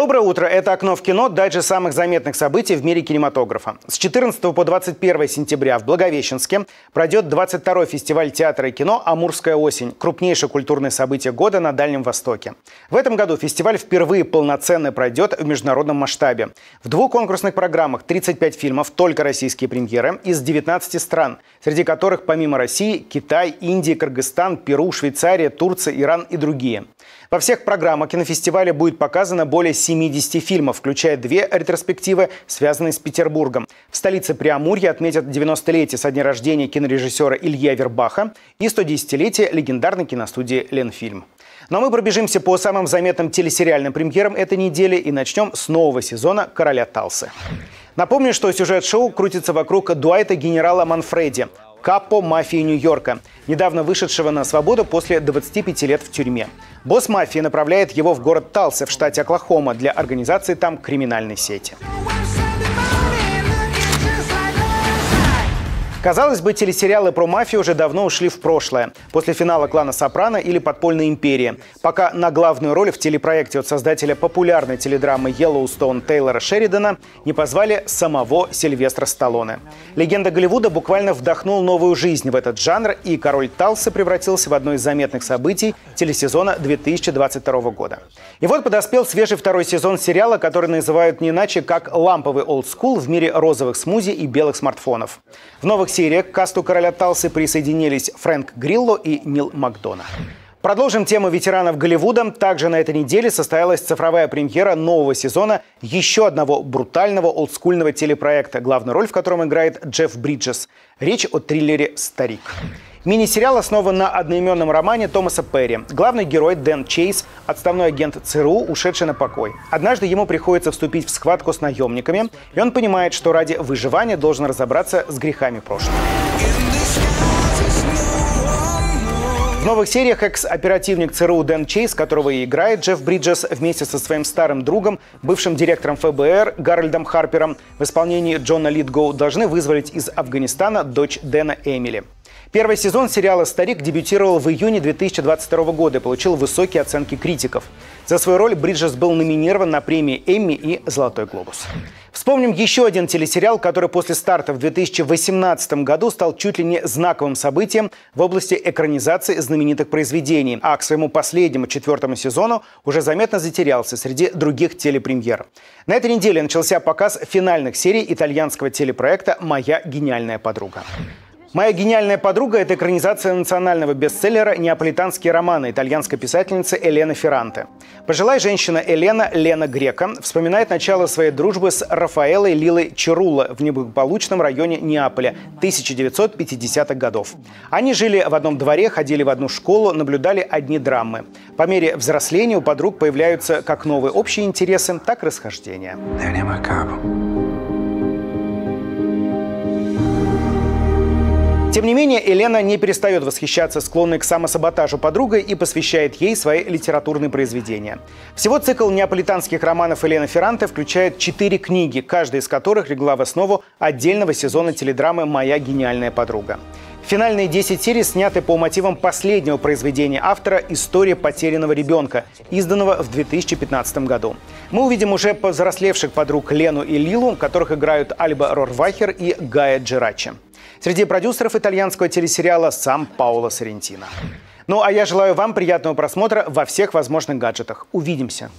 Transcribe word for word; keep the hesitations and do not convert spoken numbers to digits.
Доброе утро! Это «Окно в кино», дайджест самых заметных событий в мире кинематографа. С четырнадцатого по двадцать первое сентября в Благовещенске пройдет двадцать второй фестиваль театра и кино «Амурская осень» – крупнейшее культурное событие года на Дальнем Востоке. В этом году фестиваль впервые полноценно пройдет в международном масштабе. В двух конкурсных программах тридцать пять фильмов, только российские премьеры, из девятнадцати стран, среди которых помимо России – Китай, Индия, Кыргызстан, Перу, Швейцария, Турция, Иран и другие. Во всех программах кинофестиваля будет показано более семидесяти фильмов, включая две ретроспективы, связанные с Петербургом. В столице Преамурья отметят девяностолетие со дня рождения кинорежиссера Ильи Авербаха и стодесятилетие легендарной киностудии «Ленфильм». Ну а мы пробежимся по самым заметным телесериальным премьерам этой недели и начнем с нового сезона «Короля Талсы». Напомню, что сюжет шоу крутится вокруг Дуайта генерала Манфреди, капо мафии Нью-Йорка, недавно вышедшего на свободу после двадцати пяти лет в тюрьме. Босс мафии направляет его в город Талсы в штате Оклахома для организации там криминальной сети. Казалось бы, телесериалы про мафию уже давно ушли в прошлое, после финала «Клана Сопрано» или «Подпольной империи», пока на главную роль в телепроекте от создателя популярной теледрамы «Йеллоустоун» Тейлора Шеридана не позвали самого Сильвестра Сталлоне. Легенда Голливуда буквально вдохнул новую жизнь в этот жанр, и «Король Талсы» превратился в одно из заметных событий телесезона две тысячи двадцать второго года. И вот подоспел свежий второй сезон сериала, который называют не иначе, как «Ламповый олдскул в мире розовых смузи и белых смартфонов». В новых В серии к касту «Короля Талсы» присоединились Фрэнк Грилло и Нил Макдона. Продолжим тему ветеранов Голливуда. Также на этой неделе состоялась цифровая премьера нового сезона еще одного брутального олдскульного телепроекта, главную роль в котором играет Джефф Бриджес. Речь о триллере «Старик». Мини-сериал основан на одноименном романе Томаса Перри. Главный герой Дэн Чейз – отставной агент ЦРУ, ушедший на покой. Однажды ему приходится вступить в схватку с наемниками, и он понимает, что ради выживания должен разобраться с грехами прошлого. В новых сериях экс-оперативник ЦРУ Дэн Чейз, которого и играет Джефф Бриджес, вместе со своим старым другом, бывшим директором эф бэ эр Гарольдом Харпером в исполнении Джона Литгоу, должны вызволить из Афганистана дочь Дэна Эмили. Первый сезон сериала «Старик» дебютировал в июне две тысячи двадцать второго года и получил высокие оценки критиков. За свою роль Бриджес был номинирован на премии «Эмми» и «Золотой глобус». Вспомним еще один телесериал, который после старта в две тысячи восемнадцатом году стал чуть ли не знаковым событием в области экранизации знаменитых произведений, а к своему последнему четвертому сезону уже заметно затерялся среди других телепремьер. На этой неделе начался показ финальных серий итальянского телепроекта «Моя гениальная подруга». «Моя гениальная подруга» — это экранизация национального бестселлера «Неаполитанские романы» итальянской писательницы Елены Ферранте. Пожилая женщина Елена, Лена Грека, вспоминает начало своей дружбы с Рафаэлой Лилой Чирулло в неблагополучном районе Неаполя тысяча девятьсот пятидесятых годов. Они жили в одном дворе, ходили в одну школу, наблюдали одни драмы. По мере взросления у подруг появляются как новые общие интересы, так и расхождения. Тем не менее, Елена не перестает восхищаться склонной к самосаботажу подругой и посвящает ей свои литературные произведения. Всего цикл неаполитанских романов Елены Ферранте включает четыре книги, каждая из которых легла в основу отдельного сезона теледрамы «Моя гениальная подруга». Финальные десять серий сняты по мотивам последнего произведения автора «История потерянного ребенка», изданного в две тысячи пятнадцатом году. Мы увидим уже повзрослевших подруг Лену и Лилу, которых играют Альба Рорвахер и Гая Джерачи. Среди продюсеров итальянского телесериала сам Паоло Соррентино. Ну а я желаю вам приятного просмотра во всех возможных гаджетах. Увидимся!